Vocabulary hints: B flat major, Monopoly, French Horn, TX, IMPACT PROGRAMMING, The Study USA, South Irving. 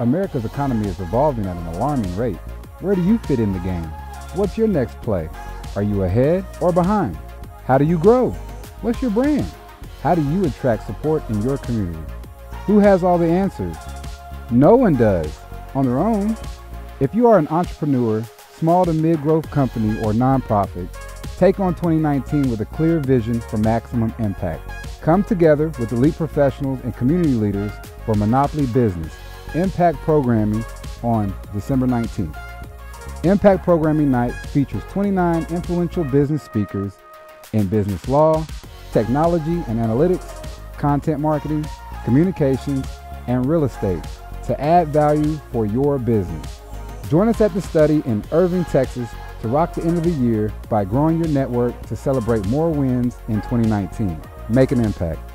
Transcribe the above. America's economy is evolving at an alarming rate. Where do you fit in the game? What's your next play? Are you ahead or behind? How do you grow? What's your brand? How do you attract support in your community? Who has all the answers? No one does, on their own. If you are an entrepreneur, small to mid-growth company or nonprofit, take on 2019 with a clear vision for maximum impact. Come together with elite professionals and community leaders for Monopoly Business, Impact Programming on December 19th. Impact Programming Night features 29 influential business speakers in business law, technology and analytics, content marketing, communications, and real estate to add value for your business. Join us at the study in Irving, Texas to rock the end of the year by growing your network to celebrate more wins in 2019. Make an impact.